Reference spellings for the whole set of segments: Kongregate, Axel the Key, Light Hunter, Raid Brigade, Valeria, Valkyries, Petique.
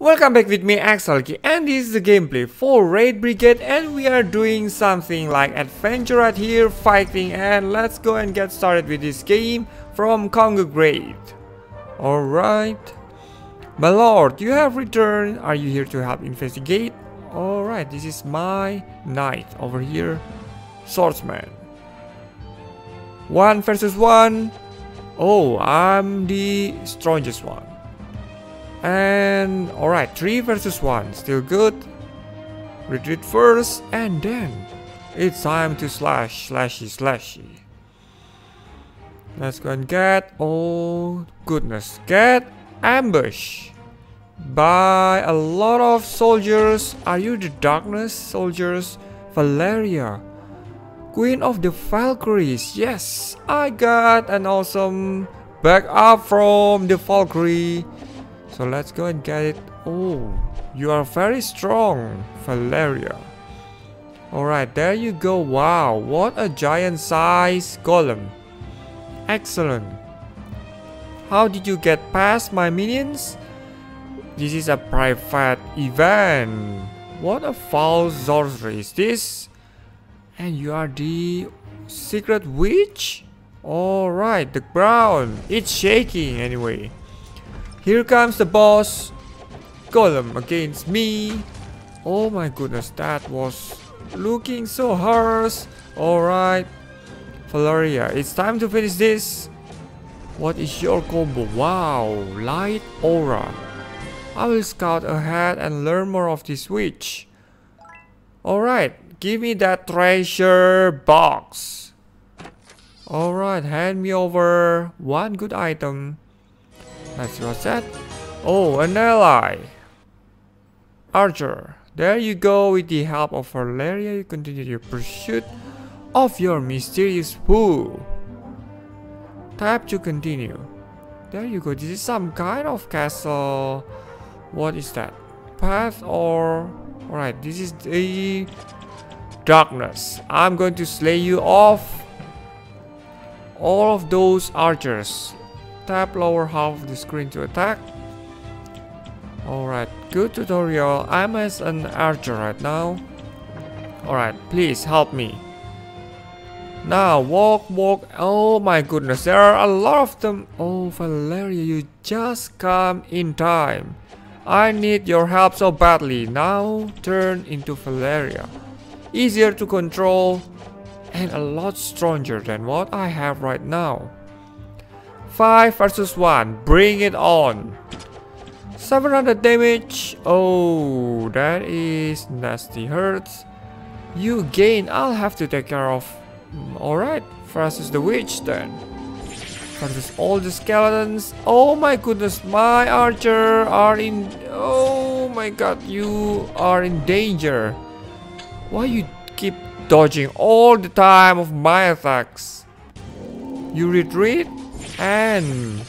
Welcome back with me, Axel the Key, and this is the gameplay for Raid Brigade, and we are doing something like adventure right here, fighting, and let's go and get started with this game from Kongregate. Alright. My lord, you have returned. Are you here to help investigate? Alright, this is my knight over here. Swordsman. 1 versus 1. Oh, I'm the strongest one. And alright, 3 versus 1, still good. Retreat first, and then it's time to slash, slashy, slashy. Let's go and get, oh goodness, get ambushed by a lot of soldiers. Are you the darkness soldiers? Valeria, Queen of the Valkyries. Yes, I got an awesome backup from the Valkyrie. So let's go and get it. Oh, you are very strong, Valeria. Alright, there you go. Wow, what a giant size golem. Excellent. How did you get past my minions? This is a private event. What a foul sorcery is this? And you are the secret witch? Alright, the ground. It's shaking anyway. Here comes the boss golem against me. Oh my goodness, that was looking so harsh. Alright, Valeria, it's time to finish this. What is your combo? Wow, light aura. I will scout ahead and learn more of this witch. Alright, give me that treasure box. Alright, hand me over one good item. Let's see what's that. Oh, an ally. Archer. There you go. With the help of Valeria, you continue your pursuit of your mysterious foe. Tap to continue. There you go. This is some kind of castle. What is that? Path or... Alright, this is the darkness. I'm going to slay you off. All of those archers. Tap lower half of the screen to attack. Alright, good tutorial. I'm as an archer right now. Alright, please help me. Now, walk, walk. Oh my goodness, there are a lot of them. Oh, Valeria, you just come in time. I need your help so badly. Now, turn into Valeria. Easier to control and a lot stronger than what I have right now. 5 versus 1, bring it on. 700 damage. Oh, that is nasty hurts. You gain. I'll have to take care of. Alright, versus the witch then. Versus all the skeletons. Oh my goodness, my archer are in. Oh my god, you are in danger. Why you keep dodging all the time of my attacks? You retreat. And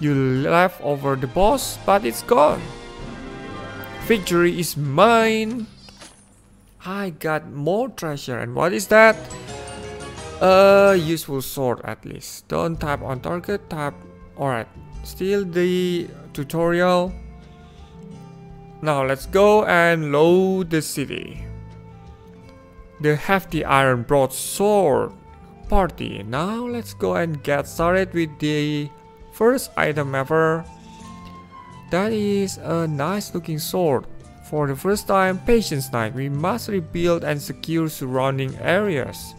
you left over the boss, but it's gone. Victory is mine. I got more treasure. And what is that? A useful sword at least. Don't tap on target, tap. Alright, still the tutorial. Now let's go and load the city. The hefty iron broadsword party. Now let's go and get started with the first item ever. That is a nice looking sword. For the first time, Patience Knight. We must rebuild and secure surrounding areas.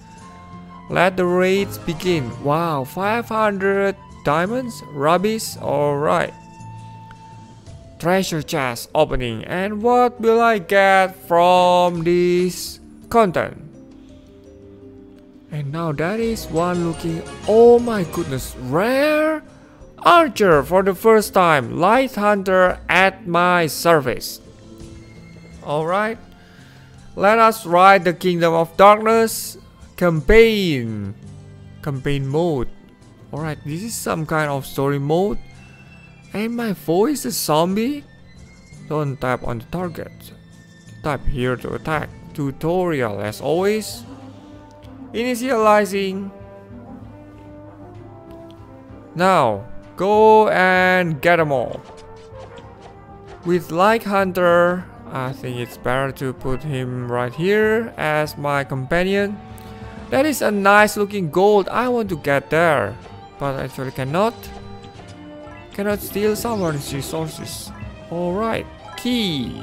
Let the raids begin. Wow, 500 diamonds, rubies. Alright. Treasure chest opening. And what will I get from this content? And now that is one looking, oh my goodness, rare archer for the first time. Light Hunter at my service. Alright, let us ride the Kingdom of Darkness campaign. Campaign mode. Alright, this is some kind of story mode. And my foe is a zombie. Don't tap on the target. Tap here to attack. Tutorial as always. Initializing. Now, go and get them all. With Light Hunter, I think it's better to put him right here as my companion. That is a nice looking gold. I want to get there, but I actually cannot. Cannot steal someone's resources. Alright, key.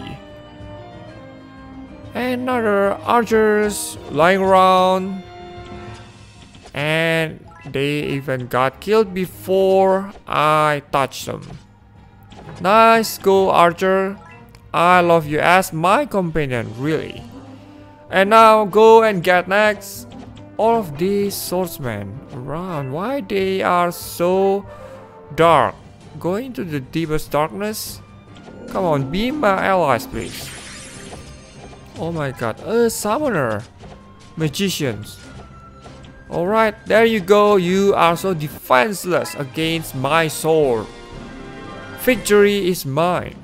Another archers lying around. And they even got killed before I touched them. Nice go, archer. I love you as my companion, really. And now go and get next. All of these swordsmen around. Why they are so dark? Going to the deepest darkness? Come on, be my allies, please. Oh my god, a summoner. Magicians. Alright, there you go. You are so defenseless against my sword. Victory is mine.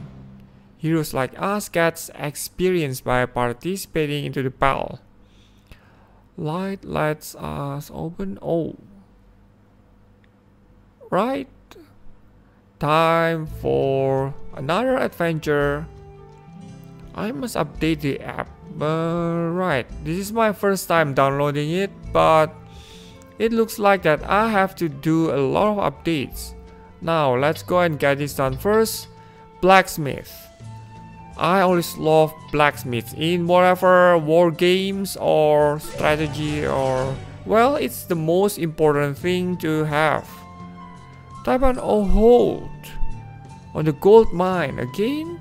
Heroes like us gets experience by participating into the battle. Light lets us open. Oh. Right. Time for another adventure. I must update the app. Right. This is my first time downloading it, but it looks like that I have to do a lot of updates. Now let's go and get this done first. Blacksmith. I always love blacksmiths in whatever war games or strategy or... well, it's the most important thing to have. Type an hold on the gold mine again.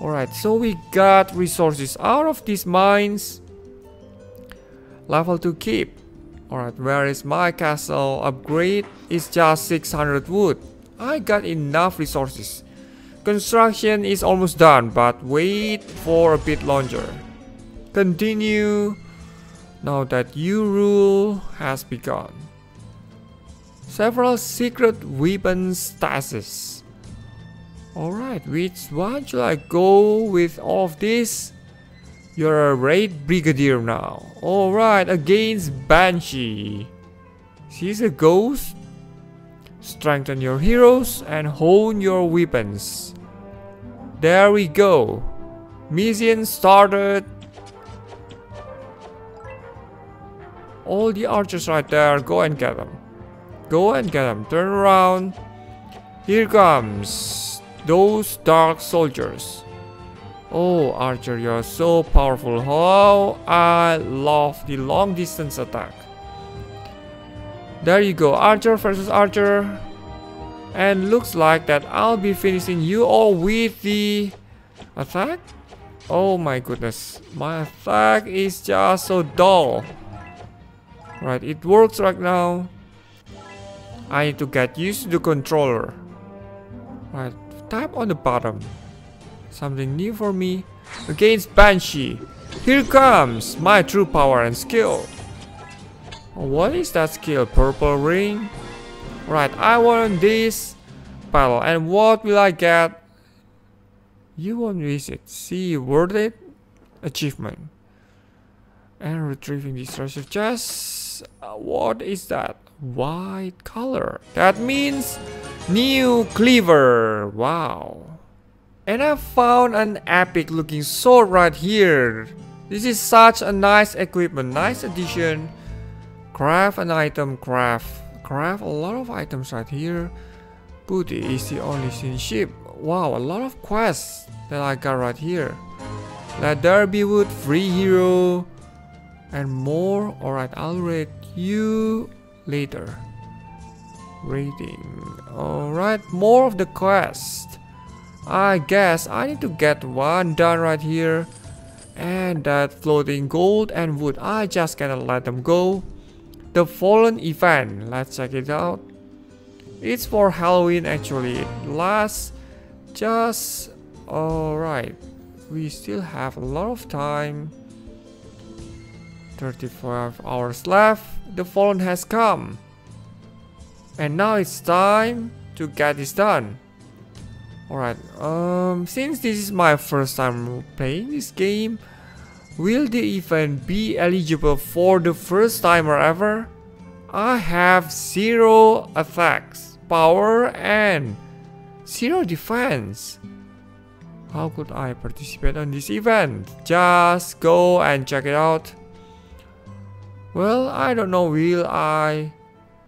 Alright, so we got resources out of these mines. Level to keep. Alright, where is my castle upgrade? It's just 600 wood. I got enough resources. Construction is almost done, but wait for a bit longer. Continue. Now that you rule has begun. Several secret weapon stasis. Alright, which one should I go with all of this? You're a Raid Brigadier now. Alright, against Banshee. She's a ghost. Strengthen your heroes and hone your weapons. There we go. Mission started. All the archers right there. Go and get them. Go and get them. Turn around. Here comes those dark soldiers. Oh, archer, you're so powerful. How I love the long distance attack. There you go, archer versus archer. And looks like that I'll be finishing you all with the attack. Oh my goodness, my attack is just so dull. Right, it works right now. I need to get used to the controller. Right, tap on the bottom. Something new for me. Against Banshee. Here comes my true power and skill. What is that skill? Purple ring? Right, I won this battle. And what will I get? You won't visit. See, worth it? Achievement. And retrieving the treasure chest. What is that? White color. That means new cleaver. Wow. And I found an epic looking sword right here. This is such a nice equipment. Nice addition. Craft an item, craft a lot of items right here. Booty is the only sin ship. Wow, a lot of quests that I got right here. Let there be wood, free hero, and more. Alright, I'll rate you later. Rating. Alright, more of the quest. I guess I need to get one done right here. And that floating gold and wood, I just cannot let them go. The Fallen event, let's check it out. It's for Halloween actually, it lasts just... alright, we still have a lot of time. 35 hours left, the Fallen has come. And now it's time to get this done. Alright, since this is my first time playing this game, will the event be eligible for the first timer ever? I have 0 attacks, power and 0 defense. How could I participate in this event? Just go and check it out. Well, I don't know, will I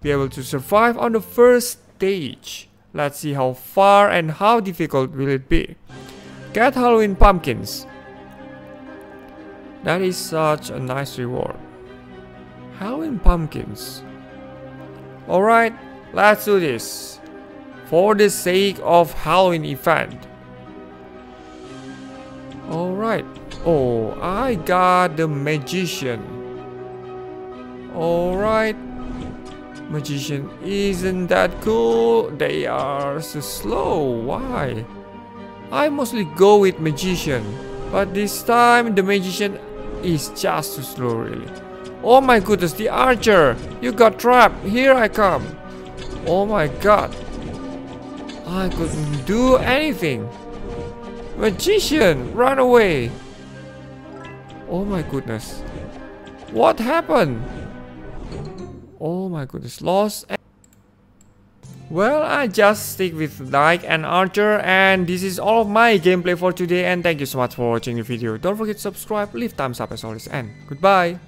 be able to survive on the first stage? Let's see how far and how difficult will it be. Get Halloween pumpkins. That is such a nice reward. Halloween pumpkins. Alright, let's do this. For the sake of Halloween event. Alright. Oh, I got the magician. Alright. Magician isn't that cool. They are so slow. Why? I mostly go with magician. But this time the magician is just too slow really. Oh my goodness, the archer. You got trapped. Here I come. Oh my god. I couldn't do anything. Magician, run away. Oh my goodness. What happened? Oh my goodness, lost. Well, I just stick with Knight and Archer, and this is all of my gameplay for today, and thank you so much for watching the video. Don't forget to subscribe, leave thumbs up as always, and goodbye.